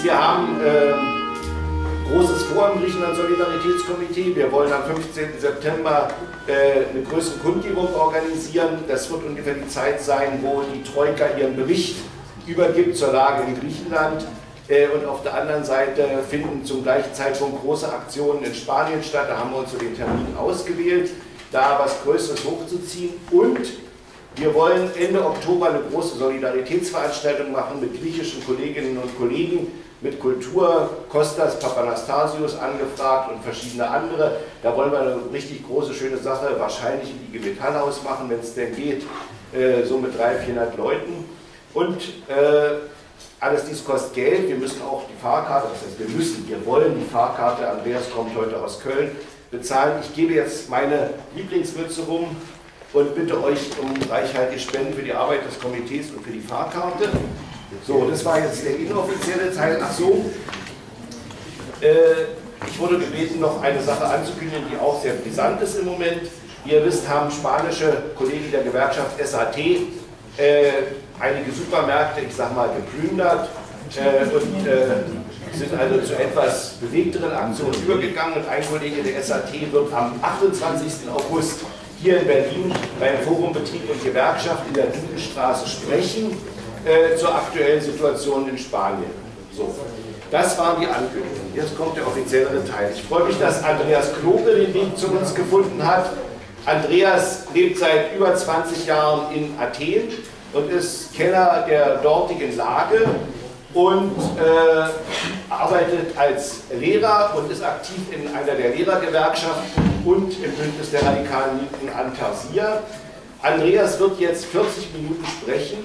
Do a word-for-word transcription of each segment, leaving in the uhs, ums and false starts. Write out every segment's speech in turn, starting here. ist, wir haben äh, großes Vor im Griechenland Solidaritätskomitee. Wir wollen am fünfzehnten September äh, eine größere Kundgebung organisieren. Das wird ungefähr die Zeit sein, wo die Troika ihren Bericht übergibt zur Lage in Griechenland. Äh, und auf der anderen Seite finden zum gleichen Zeitpunkt große Aktionen in Spanien statt. Da haben wir uns so den Termin ausgewählt, da was Größeres hochzuziehen. Und wir wollen Ende Oktober eine große Solidaritätsveranstaltung machen mit griechischen Kolleginnen und Kollegen, mit Kultur, Kostas Papanastasios angefragt und verschiedene andere. Da wollen wir eine richtig große, schöne Sache, wahrscheinlich im I G Metallhaus machen, wenn es denn geht, äh, so mit dreihundert, vierhundert Leuten. Und äh, alles dies kostet Geld. Wir müssen auch die Fahrkarte, das heißt, wir müssen, wir wollen die Fahrkarte, Andreas kommt heute aus Köln, bezahlen. Ich gebe jetzt meine Lieblingsmütze rum und bitte euch um reichhaltige Spenden für die Arbeit des Komitees und für die Fahrkarte. So, das war jetzt der inoffizielle Teil. Ach so, äh, ich wurde gebeten, noch eine Sache anzukündigen, die auch sehr brisant ist im Moment. Wie ihr wisst, haben spanische Kollegen der Gewerkschaft S A T äh, einige Supermärkte, ich sag mal, geplündert äh, und äh, sind also zu etwas bewegteren Aktionen übergegangen. Und ein Kollege der S A T wird am achtundzwanzigsten August hier in Berlin beim Forum Betrieb und Gewerkschaft in der Dudenstraße sprechen äh, zur aktuellen Situation in Spanien. So, das waren die Ankündigungen. Jetzt kommt der offiziellere Teil. Ich freue mich, dass Andreas Kloke den Weg zu uns gefunden hat. Andreas lebt seit über zwanzig Jahren in Athen und ist Kenner der dortigen Lage und äh, arbeitet als Lehrer und ist aktiv in einer der Lehrergewerkschaften und im Bündnis der radikalen Linken Antarsya. Andreas wird jetzt vierzig Minuten sprechen.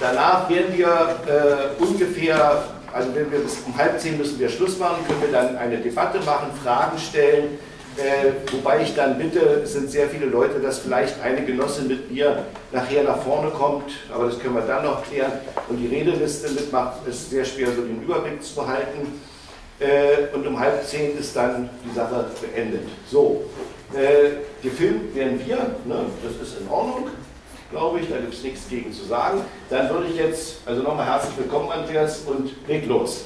Danach werden wir äh, ungefähr, also wenn wir bis um halb zehn müssen wir Schluss machen, können wir dann eine Debatte machen, Fragen stellen. Äh, wobei ich dann bitte, es sind sehr viele Leute, dass vielleicht eine Genossin mit mir nachher nach vorne kommt, aber das können wir dann noch klären. Und die Redeliste mitmacht, ist sehr schwer, so den Überblick zu behalten. Äh, und um halb zehn ist dann die Sache beendet. So, äh, gefilmt werden wir, ne? Das ist in Ordnung, glaube ich, da gibt es nichts gegen zu sagen. Dann würde ich jetzt, also nochmal herzlich willkommen, Andreas, und leg los.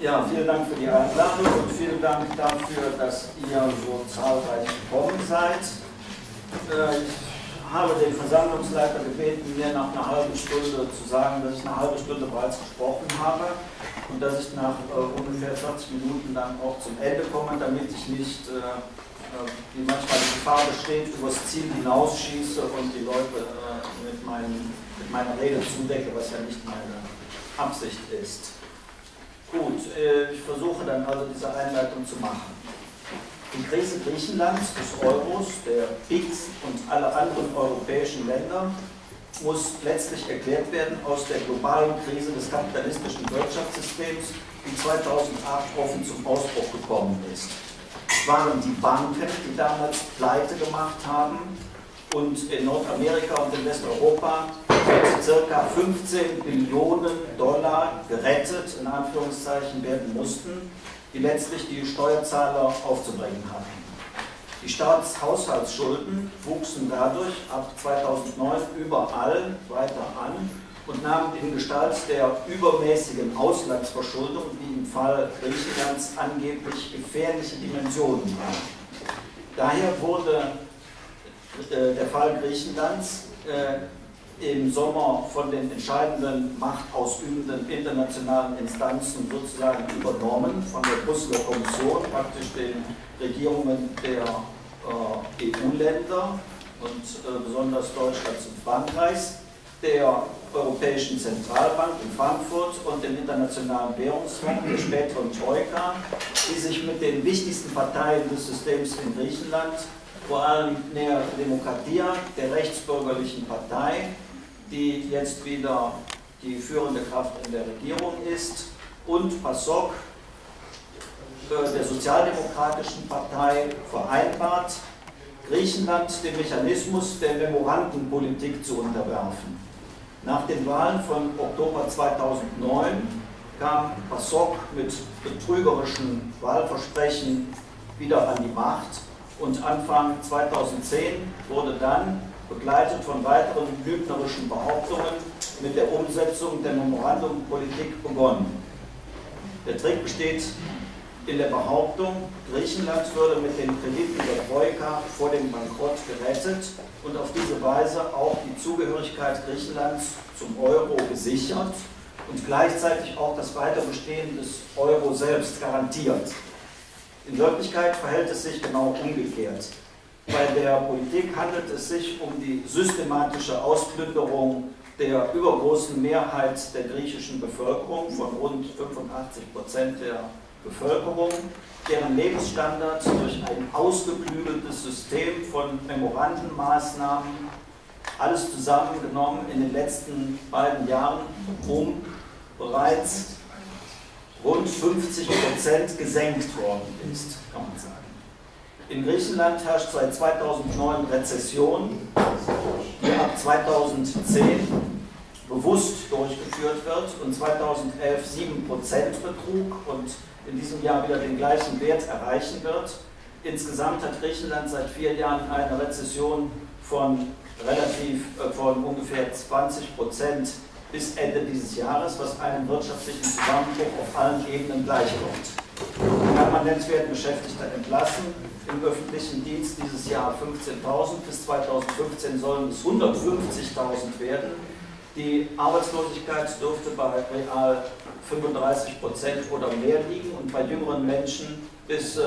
Ja, vielen Dank für die Einladung und vielen Dank dafür, dass ihr so zahlreich gekommen seid. Äh, ich habe den Versammlungsleiter gebeten, mir nach einer halben Stunde zu sagen, dass ich eine halbe Stunde bereits gesprochen habe. Und dass ich nach äh, ungefähr vierzig Minuten dann auch zum Ende komme, damit ich nicht, äh, wie manchmal die Gefahr besteht, übers Ziel hinausschieße und die Leute äh, mit, meinen, mit meiner Rede zudecke, was ja nicht meine Absicht ist. Gut, äh, ich versuche dann also diese Einleitung zu machen. Die Krise Griechenlands, des Euros, der B I C S und aller anderen europäischen Länder muss letztlich erklärt werden aus der globalen Krise des kapitalistischen Wirtschaftssystems, die zweitausendacht offen zum Ausbruch gekommen ist. Es waren die Banken, die damals pleite gemacht haben und in Nordamerika und in Westeuropa ca. fünfzehn Billionen Dollar gerettet, in Anführungszeichen, werden mussten, die letztlich die Steuerzahler aufzubringen hatten. Die Staatshaushaltsschulden wuchsen dadurch ab zweitausendneun überall weiter an und nahmen in Gestalt der übermäßigen Auslandsverschuldung, die im Fall Griechenlands angeblich gefährliche Dimensionen waren. Daher wurde äh, der Fall Griechenlands äh, im Sommer von den entscheidenden machtausübenden internationalen Instanzen sozusagen übernommen, von der Brüsseler Kommission, praktisch den Regierungen der äh, E U-Länder und äh, besonders Deutschlands und Frankreichs, der Europäischen Zentralbank in Frankfurt und dem Internationalen Währungsfonds, der späteren Troika, die sich mit den wichtigsten Parteien des Systems in Griechenland, vor allem Nea Demokratia, der rechtsbürgerlichen Partei, die jetzt wieder die führende Kraft in der Regierung ist, und PASOK, der Sozialdemokratischen Partei, vereinbart, Griechenland dem Mechanismus der Memorandenpolitik zu unterwerfen. Nach den Wahlen von Oktober zweitausendneun kam PASOK mit betrügerischen Wahlversprechen wieder an die Macht und Anfang zweitausendzehn wurde dann, begleitet von weiteren lügnerischen Behauptungen, mit der Umsetzung der Memorandumpolitik begonnen. Der Trick besteht in der Behauptung, Griechenland würde mit den Krediten der Troika vor dem Bankrott gerettet und auf diese Weise auch die Zugehörigkeit Griechenlands zum Euro gesichert und gleichzeitig auch das Weiterbestehen des Euro selbst garantiert. In Wirklichkeit verhält es sich genau umgekehrt. Bei der Politik handelt es sich um die systematische Ausplünderung der übergroßen Mehrheit der griechischen Bevölkerung von rund fünfundachtzig Prozent der Bevölkerung, deren Lebensstandard durch ein ausgeklügeltes System von Memorandenmaßnahmen, alles zusammengenommen in den letzten beiden Jahren, um bereits rund fünfzig Prozent gesenkt worden ist, kann man sagen. In Griechenland herrscht seit zweitausendneun Rezession, die ab zweitausendzehn bewusst durchgeführt wird und zweitausendelf sieben Prozent betrug und in diesem Jahr wieder den gleichen Wert erreichen wird. Insgesamt hat Griechenland seit vier Jahren eine Rezession von, relativ, äh, von ungefähr zwanzig Prozent bis Ende dieses Jahres, was einem wirtschaftlichen Zusammenbruch auf allen Ebenen gleichkommt. Permanent werden Beschäftigte entlassen. Im öffentlichen Dienst dieses Jahr fünfzehntausend, bis zweitausendfünfzehn sollen es hundertfünfzigtausend werden. Die Arbeitslosigkeit dürfte bei real fünfunddreißig Prozent oder mehr liegen und bei jüngeren Menschen bis äh,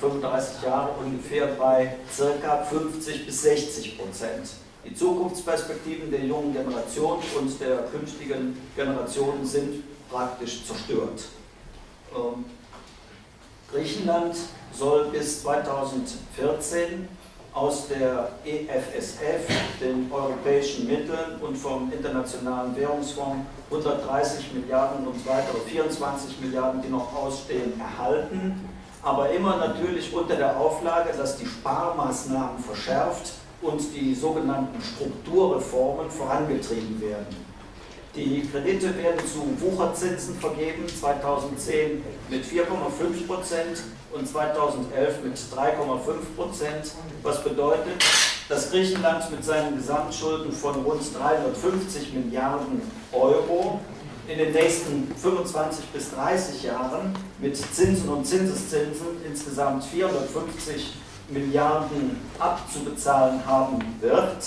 fünfunddreißig Jahre ungefähr bei ca. fünfzig bis sechzig Prozent. Die Zukunftsperspektiven der jungen Generation und der künftigen Generationen sind praktisch zerstört. Ähm, Griechenland soll bis zweitausendvierzehn aus der E F S F, den europäischen Mitteln und vom Internationalen Währungsfonds hundertdreißig Milliarden und weitere vierundzwanzig Milliarden, die noch ausstehen, erhalten, aber immer natürlich unter der Auflage, dass die Sparmaßnahmen verschärft und die sogenannten Strukturreformen vorangetrieben werden. Die Kredite werden zu Wucherzinsen vergeben, zweitausendzehn mit vier Komma fünf Prozent und zweitausendelf mit drei Komma fünf Prozent, was bedeutet, dass Griechenland mit seinen Gesamtschulden von rund dreihundertfünfzig Milliarden Euro in den nächsten fünfundzwanzig bis dreißig Jahren mit Zinsen und Zinseszinsen insgesamt vierhundertfünfzig Milliarden abzubezahlen haben wird.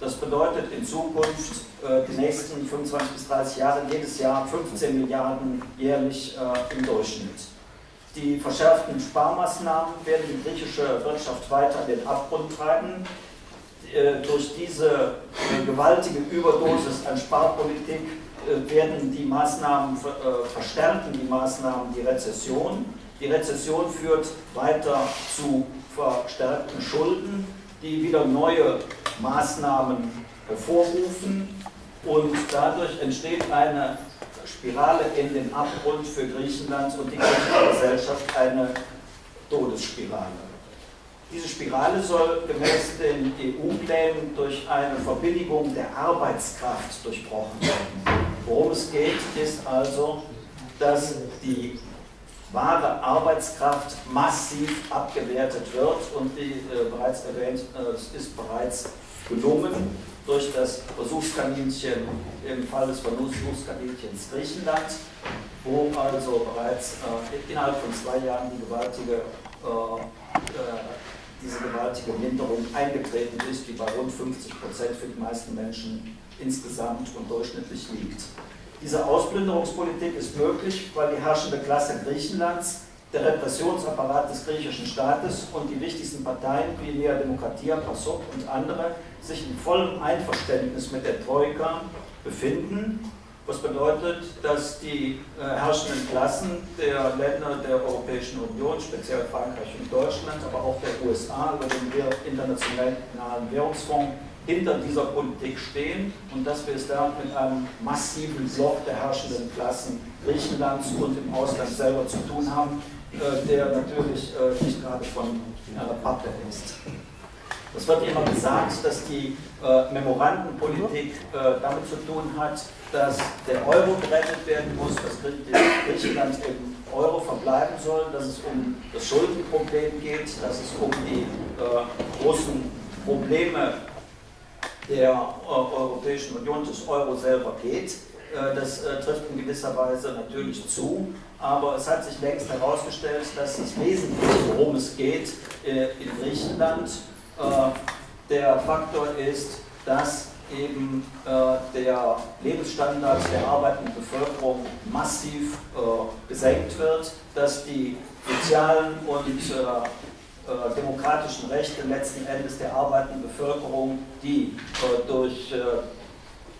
Das bedeutet in Zukunft äh, die nächsten fünfundzwanzig bis dreißig Jahre jedes Jahr fünfzehn Milliarden jährlich äh, im Durchschnitt. Die verschärften Sparmaßnahmen werden die griechische Wirtschaft weiter in den Abgrund treiben. Äh, durch diese äh, gewaltige Überdosis an Sparpolitik äh, werden die Maßnahmen äh, verstärken, die Maßnahmen die Rezession. Die Rezession führt weiter zu verstärkten Schulden, die wieder neue Maßnahmen hervorrufen und dadurch entsteht eine Spirale in den Abgrund für Griechenland und die griechische Gesellschaft, eine Todesspirale. Diese Spirale soll gemäß den E U-Plänen durch eine Verbilligung der Arbeitskraft durchbrochen werden. Worum es geht, ist also, dass die wahre Arbeitskraft massiv abgewertet wird und wie äh, bereits erwähnt, es äh, ist bereits gelungen durch das Versuchskaninchen, im Fall des Versuchskaninchens Griechenland, wo also bereits äh, innerhalb von zwei Jahren die gewaltige, äh, äh, diese gewaltige Minderung eingetreten ist, die bei rund fünfzig Prozent für die meisten Menschen insgesamt und durchschnittlich liegt. Diese Ausplünderungspolitik ist möglich, weil die herrschende Klasse Griechenlands, der Repressionsapparat des griechischen Staates und die wichtigsten Parteien wie Nea Demokratia, PASOK und andere sich in vollem Einverständnis mit der Troika befinden, was bedeutet, dass die äh, herrschenden Klassen der Länder der Europäischen Union, speziell Frankreich und Deutschland, aber auch der U S A über den Internationalen Währungsfonds, hinter dieser Politik stehen und dass wir es damit mit einem massiven Block der herrschenden Klassen Griechenlands und im Ausland selber zu tun haben, äh, der natürlich äh, nicht gerade von einer Pappe ist. Es wird immer gesagt, dass die äh, Memorandenpolitik äh, damit zu tun hat, dass der Euro gerettet werden muss, dass Griechenland im Euro verbleiben soll, dass es um das Schuldenproblem geht, dass es um die äh, großen Probleme der äh, Europäischen Union, des Euro selber geht. Äh, das äh, trifft in gewisser Weise natürlich zu, aber es hat sich längst herausgestellt, dass das Wesentliche, worum es geht, äh, in Griechenland äh, der Faktor ist, dass eben äh, der Lebensstandard der arbeitenden Bevölkerung massiv äh, gesenkt wird, dass die sozialen und äh, Äh, demokratischen Rechte letzten Endes der arbeitenden Bevölkerung, die äh, durch äh,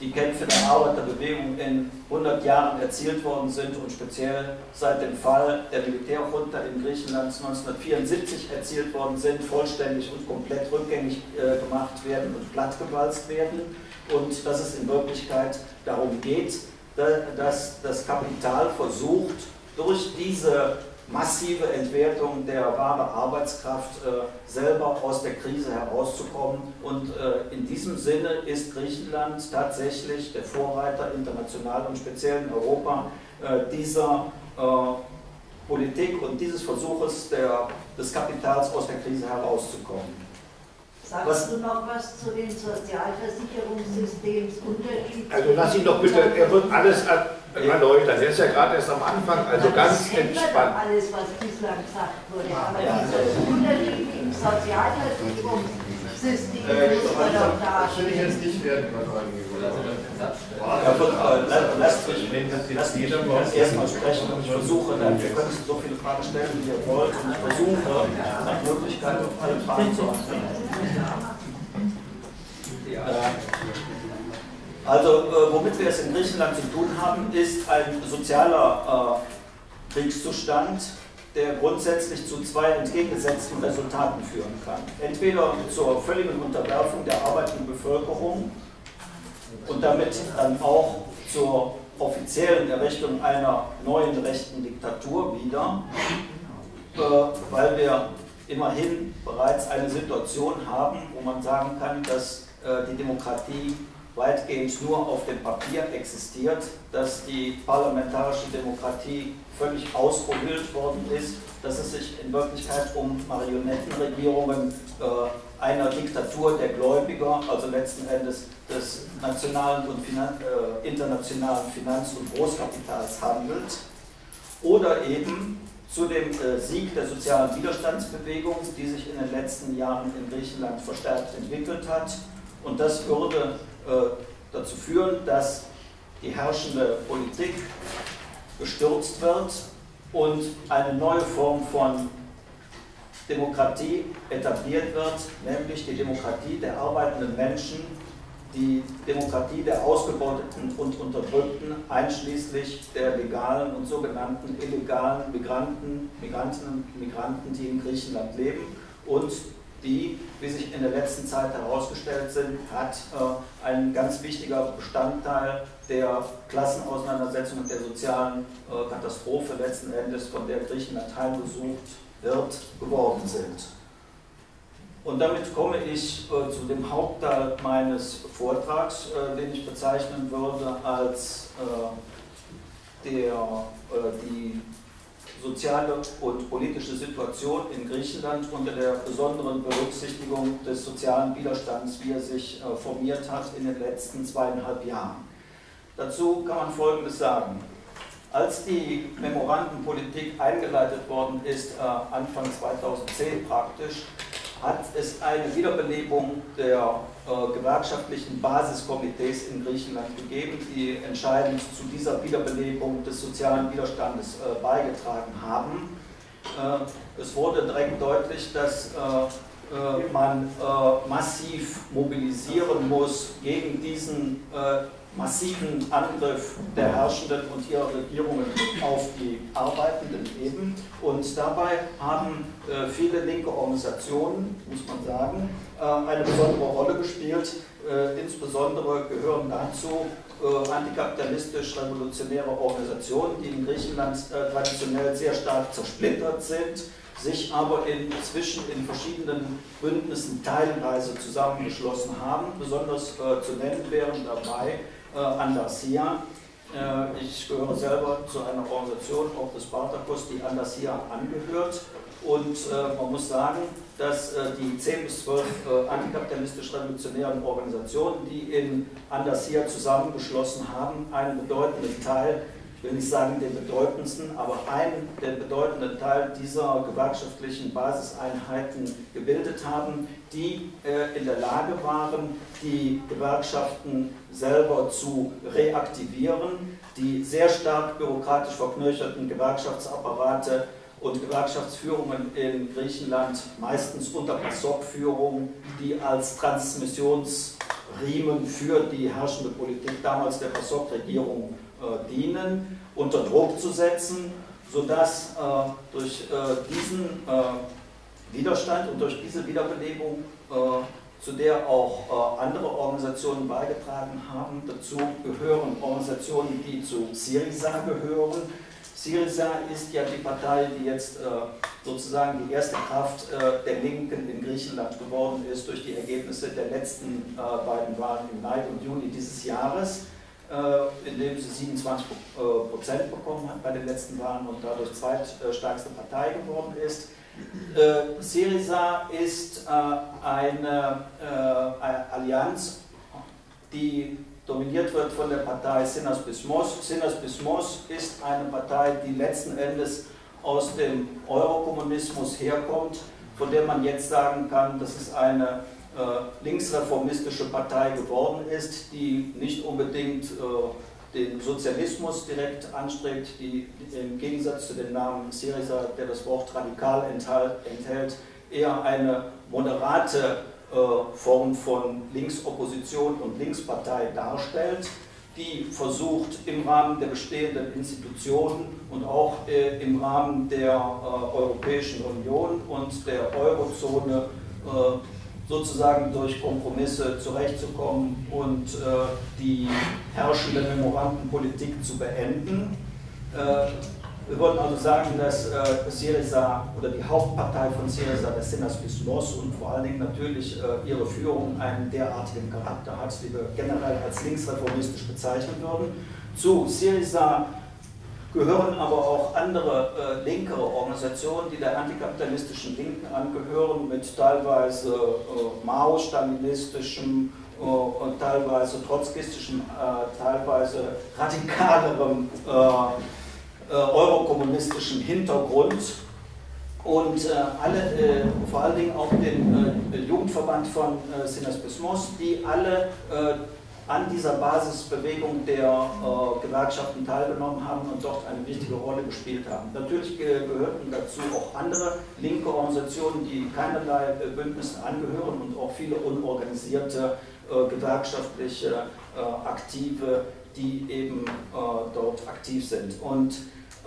die Kämpfe der Arbeiterbewegung in hundert Jahren erzielt worden sind und speziell seit dem Fall der Militärjunta in Griechenland neunzehnhundertvierundsiebzig erzielt worden sind, vollständig und komplett rückgängig äh, gemacht werden und plattgewalzt werden, und dass es in Wirklichkeit darum geht, da, dass das Kapital versucht, durch diese massive Entwertung der wahren Arbeitskraft äh, selber aus der Krise herauszukommen, und äh, in diesem Sinne ist Griechenland tatsächlich der Vorreiter international und speziell in Europa äh, dieser äh, Politik und dieses Versuches der, des Kapitals aus der Krise herauszukommen. Sagst was? du noch was zu dem Sozialversicherungssystems Unterschied? Also lass ihn doch bitte, er wird alles erläutern. Er ist ja gerade erst am Anfang, also Na, ganz entspannt. Alles, was bislang gesagt wurde, ah, aber ja, diese Unterschied im Sozialversicherungssystem äh, muss man doch da. Das will ich jetzt nicht werden, was angegeben. Lasst mich erstmal sprechen und ich versuche dann, wir können so viele Fragen stellen, wie ihr wollt, und ich versuche nach Möglichkeit auf alle Fragen zu antworten. Also, womit wir es in Griechenland zu tun haben, ist ein sozialer äh, Kriegszustand, der grundsätzlich zu zwei entgegengesetzten Resultaten führen kann. Entweder zur völligen Unterwerfung der arbeitenden Bevölkerung und damit dann auch zur offiziellen Errichtung einer neuen rechten Diktatur wieder, äh, weil wir immerhin bereits eine Situation haben, wo man sagen kann, dass äh, die Demokratie weitgehend nur auf dem Papier existiert, dass die parlamentarische Demokratie völlig ausgehöhlt worden ist, dass es sich in Wirklichkeit um Marionettenregierungen äh, einer Diktatur der Gläubiger, also letzten Endes des nationalen und Finan äh, internationalen Finanz- und Großkapitals handelt, oder eben zu dem äh, Sieg der sozialen Widerstandsbewegung, die sich in den letzten Jahren in Griechenland verstärkt entwickelt hat. Und das würde äh, dazu führen, dass die herrschende Politik gestürzt wird und eine neue Form von Demokratie etabliert wird, nämlich die Demokratie der arbeitenden Menschen, die Demokratie der Ausgebeuteten und Unterdrückten, einschließlich der legalen und sogenannten illegalen Migranten, Migrantinnen und Migranten, die in Griechenland leben und die, wie sich in der letzten Zeit herausgestellt sind, hat äh, ein ganz wichtiger Bestandteil der Klassenauseinandersetzung und der sozialen äh, Katastrophe letzten Endes, von der Griechenland heimgesucht wird, geworden sind. Und damit komme ich äh, zu dem Hauptteil meines Vortrags, äh, den ich bezeichnen würde als äh, der, äh, die soziale und politische Situation in Griechenland unter der besonderen Berücksichtigung des sozialen Widerstands, wie er sich äh, formiert hat in den letzten zweieinhalb Jahren. Dazu kann man Folgendes sagen. Als die Memorandenpolitik eingeleitet worden ist, äh, Anfang zweitausendzehn praktisch, hat es eine Wiederbelebung der äh, gewerkschaftlichen Basiskomitees in Griechenland gegeben, die entscheidend zu dieser Wiederbelebung des sozialen Widerstandes äh, beigetragen haben. Äh, es wurde direkt deutlich, dass äh, äh, man äh, massiv mobilisieren muss gegen diesen äh, massiven Angriff der Herrschenden und ihrer Regierungen auf die Arbeitenden eben. Und dabei haben äh, viele linke Organisationen, muss man sagen, äh, eine besondere Rolle gespielt. Äh, insbesondere gehören dazu äh, antikapitalistisch-revolutionäre Organisationen, die in Griechenland äh, traditionell sehr stark zersplittert sind, sich aber inzwischen in verschiedenen Bündnissen teilweise zusammengeschlossen haben. Besonders äh, zu nennen wären dabei äh, Antarsya. Äh, ich gehöre selber zu einer Organisation, auch des Spartakus, die Antarsya angehört. Und äh, man muss sagen, dass äh, die zehn bis zwölf äh, antikapitalistisch-revolutionären Organisationen, die in Antarsya zusammengeschlossen haben, einen bedeutenden Teil, ich will nicht sagen den bedeutendsten, aber einen den bedeutenden Teil dieser gewerkschaftlichen Basiseinheiten gebildet haben, die äh, in der Lage waren, die Gewerkschaften selber zu reaktivieren, die sehr stark bürokratisch verknöcherten Gewerkschaftsapparate und Gewerkschaftsführungen in Griechenland, meistens unter PASOK-Führung, die als Transmissionsriemen für die herrschende Politik damals der PASOK-Regierung äh, dienen, unter Druck zu setzen, sodass äh, durch äh, diesen äh, Widerstand und durch diese Wiederbelebung, äh, zu der auch äh, andere Organisationen beigetragen haben, dazu gehören Organisationen, die zu Syriza gehören. Syriza ist ja die Partei, die jetzt äh, sozusagen die erste Kraft äh, der Linken in Griechenland geworden ist durch die Ergebnisse der letzten äh, beiden Wahlen im Mai und Juni dieses Jahres, äh, indem sie siebenundzwanzig Prozent bekommen hat bei den letzten Wahlen und dadurch zweitstärkste Partei geworden ist. Äh, Syriza ist äh, eine, äh, eine Allianz, die dominiert wird von der Partei Synaspismos. Synaspismos ist eine Partei, die letzten Endes aus dem Eurokommunismus herkommt, von der man jetzt sagen kann, dass es eine äh, linksreformistische Partei geworden ist, die nicht unbedingt äh, den Sozialismus direkt anstrebt, die im Gegensatz zu dem Namen Syriza, der das Wort radikal enthält, eher eine moderate Form von Linksopposition und Linkspartei darstellt, die versucht im Rahmen der bestehenden Institutionen und auch äh, im Rahmen der äh, Europäischen Union und der Eurozone äh, sozusagen durch Kompromisse zurechtzukommen und äh, die herrschende Memorandenpolitik zu beenden. Äh, Wir wollten also sagen, dass äh, Syriza oder die Hauptpartei von Syriza, der Synaspismos, und vor allen Dingen natürlich äh, ihre Führung einen derartigen Charakter hat, die wir generell als linksreformistisch bezeichnen würden. Zu Syriza gehören aber auch andere äh, linkere Organisationen, die der antikapitalistischen Linken angehören, mit teilweise äh, Mao-stalinistischem äh, und teilweise trotzkistischem, äh, teilweise radikalerem äh, eurokommunistischen Hintergrund, und äh, alle, äh, vor allen Dingen auch den äh, Jugendverband von äh, Synaspismos, die alle äh, an dieser Basisbewegung der äh, Gewerkschaften teilgenommen haben und dort eine wichtige Rolle gespielt haben. Natürlich äh, gehörten dazu auch andere linke Organisationen, die keinerlei äh, Bündnissen angehören, und auch viele unorganisierte, äh, gewerkschaftliche, äh, aktive, die eben äh, dort aktiv sind. Und äh,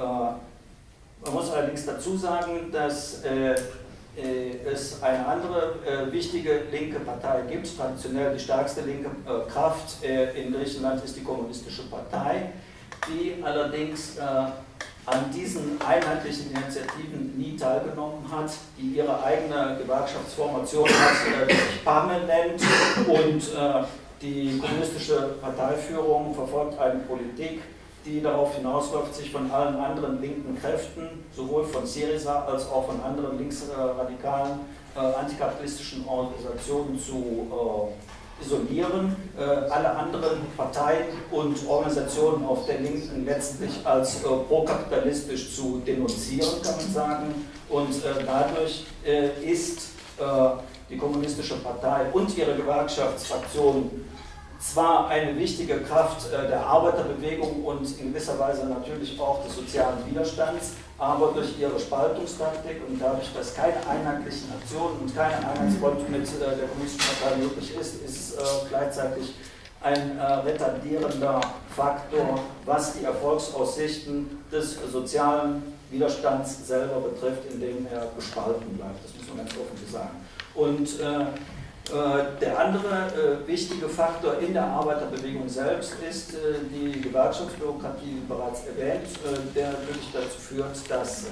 man muss allerdings dazu sagen, dass äh, äh, es eine andere äh, wichtige linke Partei gibt. Traditionell die stärkste linke äh, Kraft äh, in Griechenland ist die Kommunistische Partei, die allerdings äh, an diesen einheitlichen Initiativen nie teilgenommen hat, die ihre eigene Gewerkschaftsformation hat, die sich PAME nennt, und äh, die kommunistische Parteiführung verfolgt eine Politik, die darauf hinausläuft, sich von allen anderen linken Kräften, sowohl von Syriza als auch von anderen linksradikalen, äh, antikapitalistischen Organisationen zu äh, isolieren, äh, alle anderen Parteien und Organisationen auf der Linken letztlich als äh, prokapitalistisch zu denunzieren, kann man sagen. Und äh, dadurch äh, ist äh, die Kommunistische Partei und ihre Gewerkschaftsfraktion zwar eine wichtige Kraft äh, der Arbeiterbewegung und in gewisser Weise natürlich auch des sozialen Widerstands, aber durch ihre Spaltungstaktik und dadurch, dass keine einheitlichen Aktionen und keine Einheitsfront mit äh, der Kommunistischen Partei möglich ist, ist äh, gleichzeitig ein äh, retardierender Faktor, was die Erfolgsaussichten des äh, sozialen Widerstands selber betrifft, indem er gespalten bleibt. Das muss man ganz offen so sagen. Und äh, äh, der andere äh, wichtige Faktor in der Arbeiterbewegung selbst ist äh, die Gewerkschaftsbürokratie, wie bereits erwähnt, äh, der wirklich dazu führt, dass äh,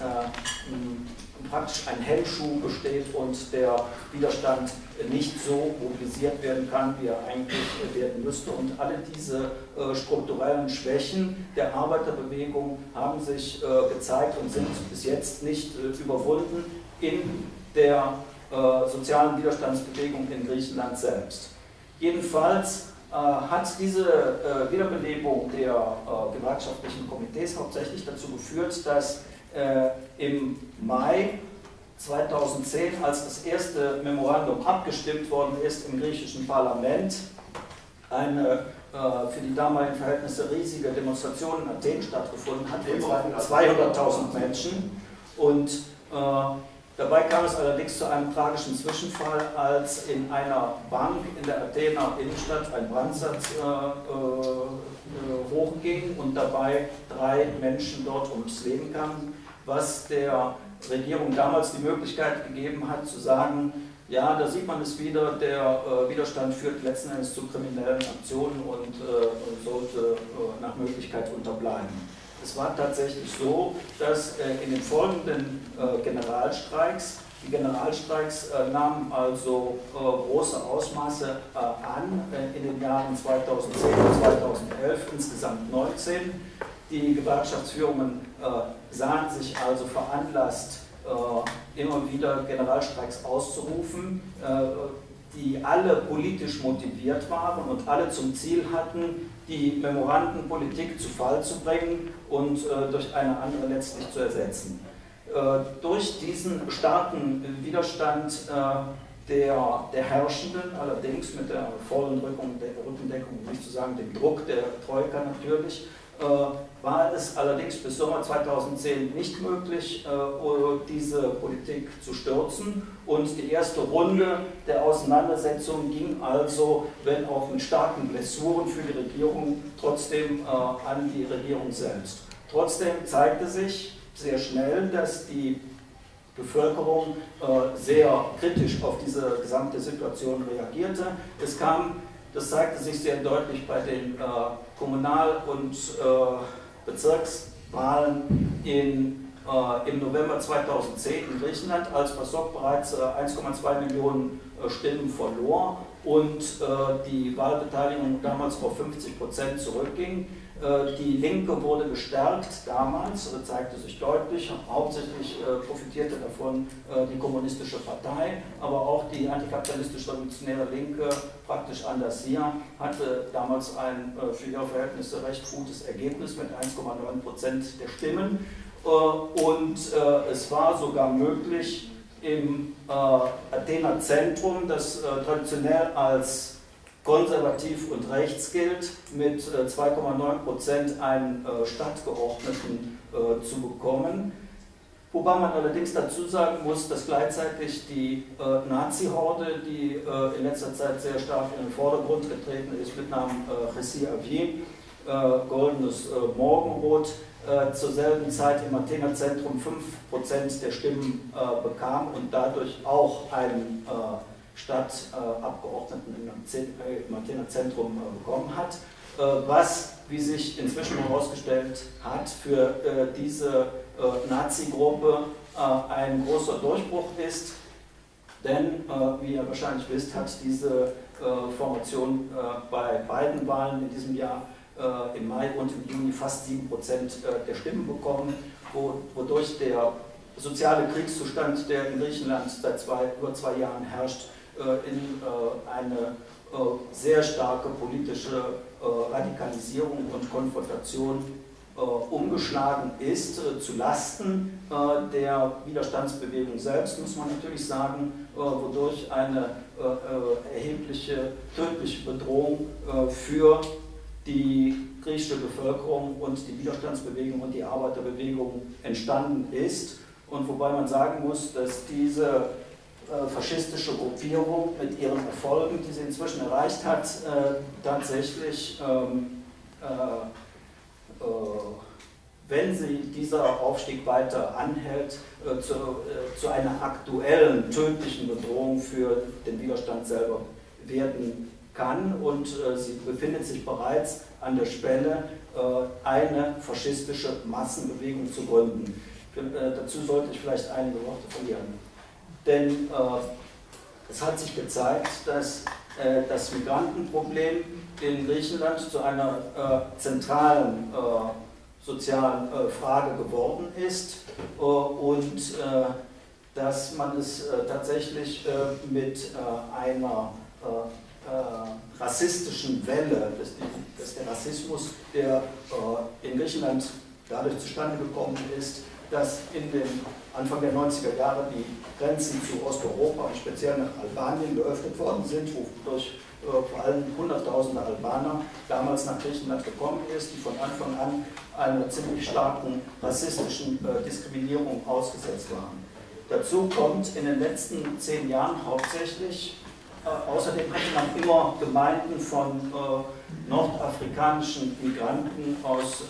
praktisch ein Hemmschuh besteht und der Widerstand nicht so mobilisiert werden kann, wie er eigentlich werden müsste. Und alle diese äh, strukturellen Schwächen der Arbeiterbewegung haben sich äh, gezeigt und sind bis jetzt nicht äh, überwunden. in der äh, sozialen Widerstandsbewegung in Griechenland selbst. Jedenfalls äh, hat diese äh, Wiederbelebung der äh, gewerkschaftlichen Komitees hauptsächlich dazu geführt, dass äh, im Mai zweitausendzehn, als das erste Memorandum abgestimmt worden ist im griechischen Parlament, eine äh, für die damaligen Verhältnisse riesige Demonstration in Athen stattgefunden hat, zweihunderttausend Menschen. Und äh, dabei kam es allerdings zu einem tragischen Zwischenfall, als in einer Bank in der Athener Innenstadt ein Brandsatz äh, äh, hochging und dabei drei Menschen dort ums Leben kamen, was der Regierung damals die Möglichkeit gegeben hat zu sagen, ja, da sieht man es wieder, der äh, Widerstand führt letzten Endes zu kriminellen Aktionen und äh, sollte äh, nach Möglichkeit unterbleiben. Es war tatsächlich so, dass äh, in den folgenden äh, Generalstreiks, die Generalstreiks äh, nahmen also äh, große Ausmaße äh, an, äh, in den Jahren zweitausendzehn und zweitausendelf, insgesamt neunzehn. Die Gewerkschaftsführungen äh, sahen sich also veranlasst, äh, immer wieder Generalstreiks auszurufen, äh, die alle politisch motiviert waren und alle zum Ziel hatten, die Memorandenpolitik zu Fall zu bringen und äh, durch eine andere letztlich zu ersetzen. Äh, durch diesen starken Widerstand äh, der, der Herrschenden, allerdings mit der vollen Rückung, der Rückendeckung, um nicht zu sagen dem Druck der Troika natürlich, war es allerdings bis Sommer zweitausendzehn nicht möglich, diese Politik zu stürzen, und die erste Runde der Auseinandersetzung ging also, wenn auch mit starken Blessuren für die Regierung, trotzdem an die Regierung selbst. Trotzdem zeigte sich sehr schnell, dass die Bevölkerung sehr kritisch auf diese gesamte Situation reagierte. Es kam Das zeigte sich sehr deutlich bei den äh, Kommunal- und äh, Bezirkswahlen in, äh, im November zweitausendzehn in Griechenland, als PASOK bereits äh, eins Komma zwei Millionen äh, Stimmen verlor und äh, die Wahlbeteiligung damals auf fünfzig Prozent zurückging. Äh, die Linke wurde gestärkt damals, das zeigte sich deutlich, hauptsächlich äh, profitierte davon äh, die kommunistische Partei, aber auch die antikapitalistisch-revolutionäre Linke, praktisch Antarsya, hatte damals ein äh, für ihre Verhältnisse recht gutes Ergebnis mit eins Komma neun Prozent der Stimmen, äh, und äh, es war sogar möglich, im äh, Athener Zentrum, das äh, traditionell als konservativ und rechts gilt, mit äh, zwei Komma neun Prozent einen äh, Stadtgeordneten äh, zu bekommen. Wobei man allerdings dazu sagen muss, dass gleichzeitig die äh, Nazi-Horde, die äh, in letzter Zeit sehr stark in den Vordergrund getreten ist, mit Namen äh, Chrysi Avgi, äh, goldenes äh, Morgenrot, Äh, zur selben Zeit im Athener Zentrum fünf Prozent der Stimmen äh, bekam und dadurch auch einen äh, Stadtabgeordneten äh, im Athener Zentrum äh, bekommen hat, äh, was, wie sich inzwischen herausgestellt hat, für äh, diese äh, Nazi-Gruppe äh, ein großer Durchbruch ist, denn, äh, wie ihr wahrscheinlich wisst, hat diese äh, Formation äh, bei beiden Wahlen in diesem Jahr Äh, im Mai und im Juni fast sieben Prozent äh, der Stimmen bekommen, wo, wodurch der soziale Kriegszustand, der in Griechenland seit zwei, über zwei Jahren herrscht, äh, in äh, eine äh, sehr starke politische äh, Radikalisierung und Konfrontation äh, umgeschlagen ist, äh, zu Lasten äh, der Widerstandsbewegung selbst, muss man natürlich sagen, äh, wodurch eine äh, erhebliche, tödliche Bedrohung äh, für die griechische Bevölkerung und die Widerstandsbewegung und die Arbeiterbewegung entstanden ist. Und wobei man sagen muss, dass diese äh, faschistische Gruppierung mit ihren Erfolgen, die sie inzwischen erreicht hat, äh, tatsächlich, ähm, äh, äh, wenn sie dieser Aufstieg weiter anhält, äh, zu, äh, zu einer aktuellen, tödlichen Bedrohung für den Widerstand selber werden kann, und äh, sie befindet sich bereits an der Schwelle, äh, eine faschistische Massenbewegung zu gründen. Für, äh, dazu sollte ich vielleicht einige Worte verlieren. Denn äh, es hat sich gezeigt, dass äh, das Migrantenproblem in Griechenland zu einer äh, zentralen äh, sozialen äh, Frage geworden ist äh, und äh, dass man es äh, tatsächlich äh, mit äh, einer äh, äh, rassistischen Welle, dass, die, dass der Rassismus, der äh, in Griechenland dadurch zustande gekommen ist, dass in den Anfang der neunziger Jahre die Grenzen zu Osteuropa und speziell nach Albanien geöffnet worden sind, wodurch äh, vor allem hunderttausende Albaner damals nach Griechenland gekommen ist, die von Anfang an einer ziemlich starken rassistischen äh, Diskriminierung ausgesetzt waren. Dazu kommt in den letzten zehn Jahren hauptsächlich, äh, außerdem hat man immer Gemeinden von äh, nordafrikanischen Migranten aus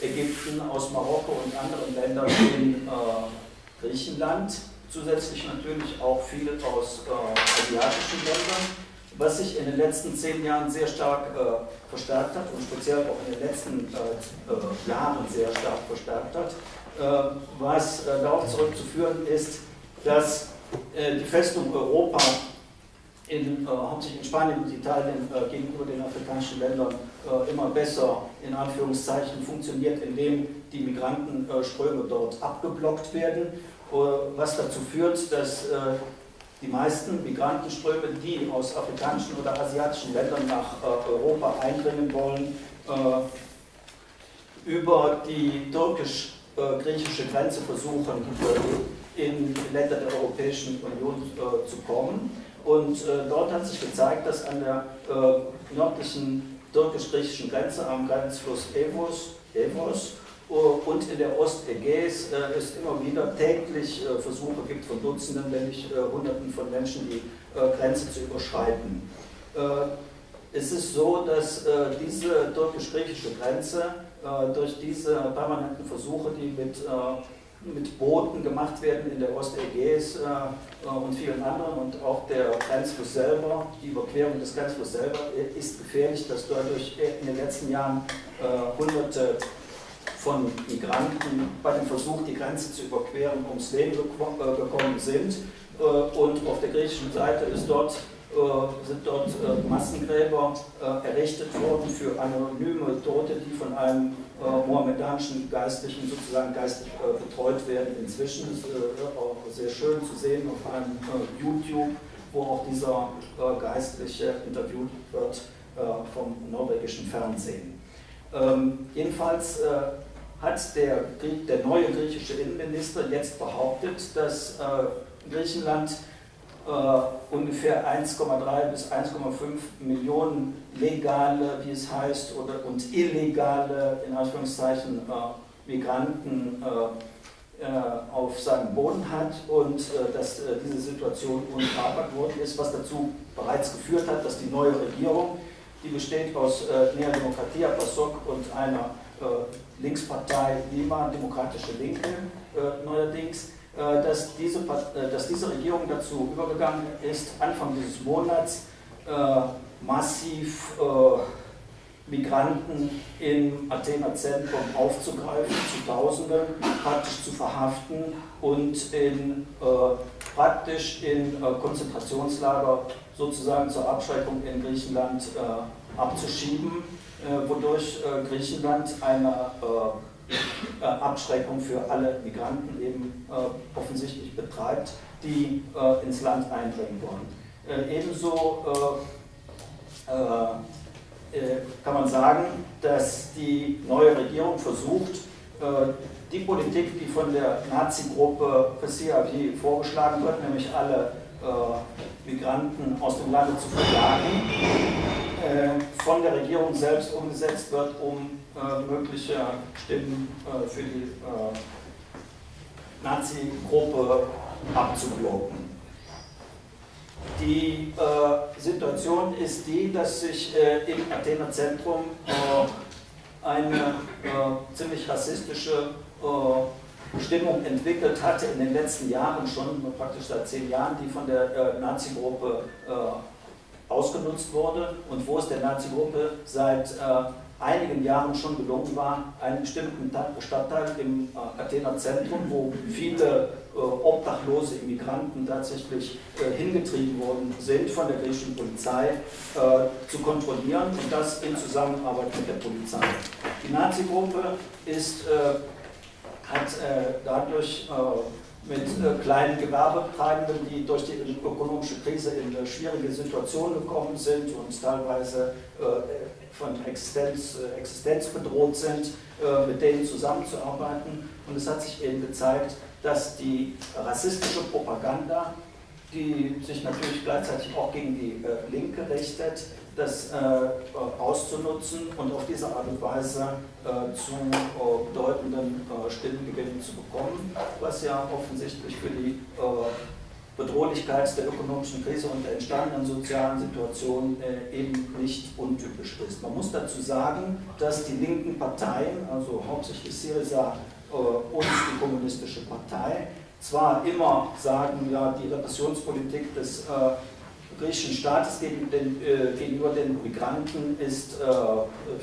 äh, Ägypten, aus Marokko und anderen Ländern in äh, Griechenland, zusätzlich natürlich auch viele aus äh, asiatischen Ländern, was sich in den letzten zehn Jahren sehr stark äh, verstärkt hat und speziell auch in den letzten äh, äh, Jahren sehr stark verstärkt hat, äh, was äh, darauf zurückzuführen ist, dass äh, die Festung Europa in, äh, hauptsächlich in Spanien und Italien äh, gegenüber den afrikanischen Ländern äh, immer besser in Anführungszeichen funktioniert, indem die Migrantenströme äh, dort abgeblockt werden, äh, was dazu führt, dass äh, die meisten Migrantenströme, die aus afrikanischen oder asiatischen Ländern nach äh, Europa eindringen wollen, äh, über die türkisch-griechische Grenze versuchen, äh, in Länder der Europäischen Union äh, zu kommen. Und äh, dort hat sich gezeigt, dass an der äh, nördlichen türkisch-griechischen Grenze am Grenzfluss Evros, Evros uh, und in der Ostägäis äh, es immer wieder täglich äh, Versuche gibt von Dutzenden, wenn nicht äh, Hunderten von Menschen, die äh, Grenze zu überschreiten. Äh, es ist so, dass äh, diese türkisch-griechische Grenze äh, durch diese permanenten Versuche, die mit äh, mit Booten gemacht werden in der Ostägäis äh, und vielen anderen, und auch der Grenzfluss selber, die Überquerung des Grenzflusses selber ist gefährlich, dass dadurch in den letzten Jahren äh, Hunderte von Migranten bei dem Versuch, die Grenze zu überqueren, ums Leben geko äh, gekommen sind. Äh, und auf der griechischen Seite ist dort, äh, sind dort äh, Massengräber äh, errichtet worden für anonyme Tote, die von einem Äh, mohammedanischen Geistlichen sozusagen geistig äh, betreut werden. Inzwischen ist äh, auch sehr schön zu sehen auf einem äh, YouTube, wo auch dieser äh, Geistliche interviewt wird äh, vom norwegischen Fernsehen. Ähm, jedenfalls äh, hat der, der neue griechische Innenminister jetzt behauptet, dass äh, Griechenland Uh, ungefähr eins Komma drei bis eins Komma fünf Millionen legale, wie es heißt, oder, und illegale, in Anführungszeichen, uh, Migranten uh, uh, auf seinem Boden hat und uh, dass uh, diese Situation untragbar geworden ist, was dazu bereits geführt hat, dass die neue Regierung, die besteht aus uh, Nea Demokratia, PASOK und einer uh, Linkspartei, Nea Demokratische Linke, uh, neuerdings, Dass diese, dass diese Regierung dazu übergegangen ist, Anfang dieses Monats äh, massiv äh, Migranten im Athener Zentrum aufzugreifen, zu Tausenden praktisch zu verhaften und in, äh, praktisch in äh, Konzentrationslager sozusagen zur Abschreckung in Griechenland äh, abzuschieben, äh, wodurch äh, Griechenland eine äh, Äh, Abschreckung für alle Migranten eben äh, offensichtlich betreibt, die äh, ins Land eindringen wollen. Äh, ebenso äh, äh, kann man sagen, dass die neue Regierung versucht, äh, die Politik, die von der Nazi-Gruppe Chrysi Avgi vorgeschlagen wird, nämlich alle äh, Migranten aus dem Lande zu verjagen, äh, von der Regierung selbst umgesetzt wird, um Äh, mögliche Stimmen äh, für die äh, Nazi-Gruppe abzublocken. Die äh, Situation ist die, dass sich äh, im Athener Zentrum äh, eine äh, ziemlich rassistische äh, Stimmung entwickelt hatte in den letzten Jahren, schon praktisch seit zehn Jahren, die von der äh, Nazi-Gruppe äh, ausgenutzt wurde und wo es der Nazi-Gruppe seit äh, einigen Jahren schon gelungen war, einen bestimmten Stadtteil im Athener Zentrum, wo viele äh, obdachlose Immigranten tatsächlich äh, hingetrieben worden sind, von der griechischen Polizei äh, zu kontrollieren, und das in Zusammenarbeit mit der Polizei. Die Nazi-Gruppe ist, äh, hat äh, dadurch äh, mit äh, kleinen Gewerbetreibenden, die durch die ökonomische Krise in eine schwierige Situation gekommen sind und teilweise äh, von Existenz, äh, Existenz bedroht sind, äh, mit denen zusammenzuarbeiten. Und es hat sich eben gezeigt, dass die rassistische Propaganda, die sich natürlich gleichzeitig auch gegen die äh, Linke richtet, das äh, auszunutzen und auf diese Art und Weise äh, zu äh, bedeutenden äh, Stimmengewinnen zu bekommen, was ja offensichtlich für die äh, Bedrohlichkeit der ökonomischen Krise und der entstandenen sozialen Situation äh, eben nicht untypisch ist. Man muss dazu sagen, dass die linken Parteien, also hauptsächlich Syriza äh, und die Kommunistische Partei, zwar immer sagen, ja, die Repressionspolitik des äh, griechischen Staates gegen den, äh, gegenüber den Migranten ist äh,